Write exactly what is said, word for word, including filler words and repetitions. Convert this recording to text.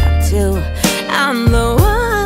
have to. I'm the one.